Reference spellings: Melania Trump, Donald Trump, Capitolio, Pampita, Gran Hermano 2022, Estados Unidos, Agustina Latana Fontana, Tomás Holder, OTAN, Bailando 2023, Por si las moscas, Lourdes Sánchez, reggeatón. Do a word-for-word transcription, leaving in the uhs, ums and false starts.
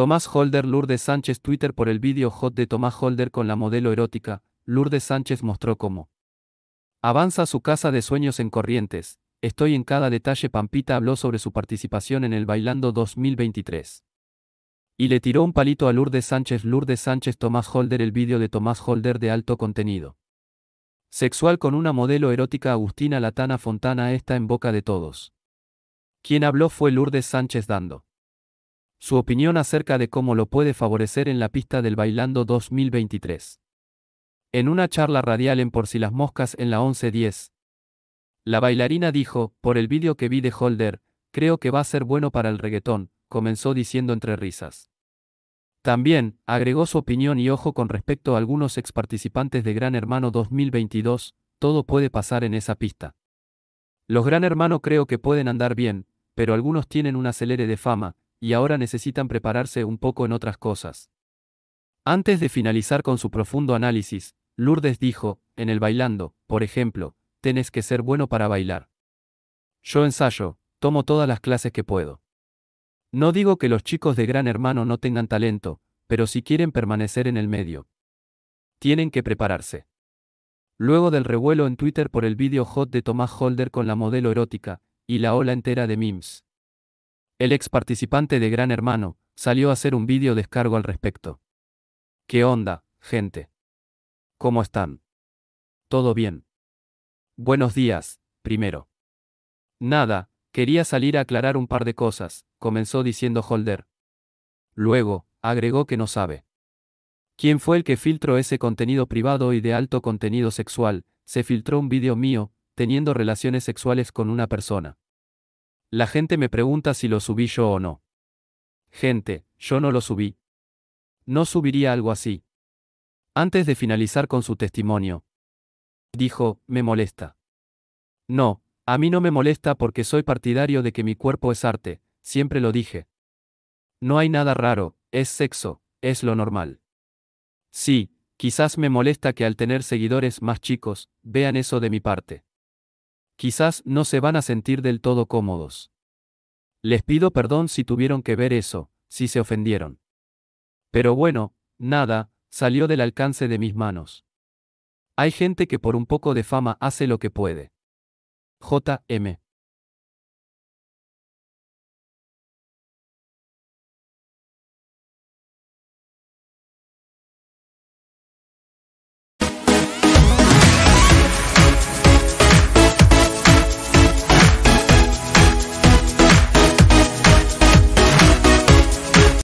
Tomás Holder. Lourdes Sánchez. Twitter. Por el vídeo hot de Tomás Holder con la modelo erótica, Lourdes Sánchez mostró cómo avanza su casa de sueños en Corrientes. Estoy en cada detalle. Pampita habló sobre su participación en el Bailando dos mil veintitrés. Y le tiró un palito a Lourdes Sánchez. Lourdes Sánchez. Tomás Holder. El vídeo de Tomás Holder de alto contenido sexual con una modelo erótica, Agustina Latana Fontana, está en boca de todos. Quien habló fue Lourdes Sánchez dando su opinión acerca de cómo lo puede favorecer en la pista del Bailando dos mil veintitrés. En una charla radial en Por si las moscas en la once diez, la bailarina dijo: por el vídeo que vi de Holder, creo que va a ser bueno para el reggaetón, comenzó diciendo entre risas. También agregó su opinión y ojo con respecto a algunos ex participantes de Gran Hermano dos mil veintidós, todo puede pasar en esa pista. Los Gran Hermano creo que pueden andar bien, pero algunos tienen un acelere de fama, y ahora necesitan prepararse un poco en otras cosas. Antes de finalizar con su profundo análisis, Lourdes dijo: en el Bailando, por ejemplo, tenés que ser bueno para bailar. Yo ensayo, tomo todas las clases que puedo. No digo que los chicos de Gran Hermano no tengan talento, pero si quieren permanecer en el medio, tienen que prepararse. Luego del revuelo en Twitter por el vídeo hot de Tomás Holder con la modelo erótica, y la ola entera de memes, el ex participante de Gran Hermano salió a hacer un vídeo descargo al respecto. ¿Qué onda, gente? ¿Cómo están? ¿Todo bien? Buenos días, primero. Nada, quería salir a aclarar un par de cosas, comenzó diciendo Holder. Luego, agregó que no sabe quién fue el que filtró ese contenido privado y de alto contenido sexual. Se filtró un vídeo mío, teniendo relaciones sexuales con una persona. La gente me pregunta si lo subí yo o no. Gente, yo no lo subí. No subiría algo así. Antes de finalizar con su testimonio, dijo: me molesta. No, a mí no me molesta porque soy partidario de que mi cuerpo es arte, siempre lo dije. No hay nada raro, es sexo, es lo normal. Sí, quizás me molesta que al tener seguidores más chicos, vean eso de mi parte. Quizás no se van a sentir del todo cómodos. Les pido perdón si tuvieron que ver eso, si se ofendieron. Pero bueno, nada, salió del alcance de mis manos. Hay gente que por un poco de fama hace lo que puede. J M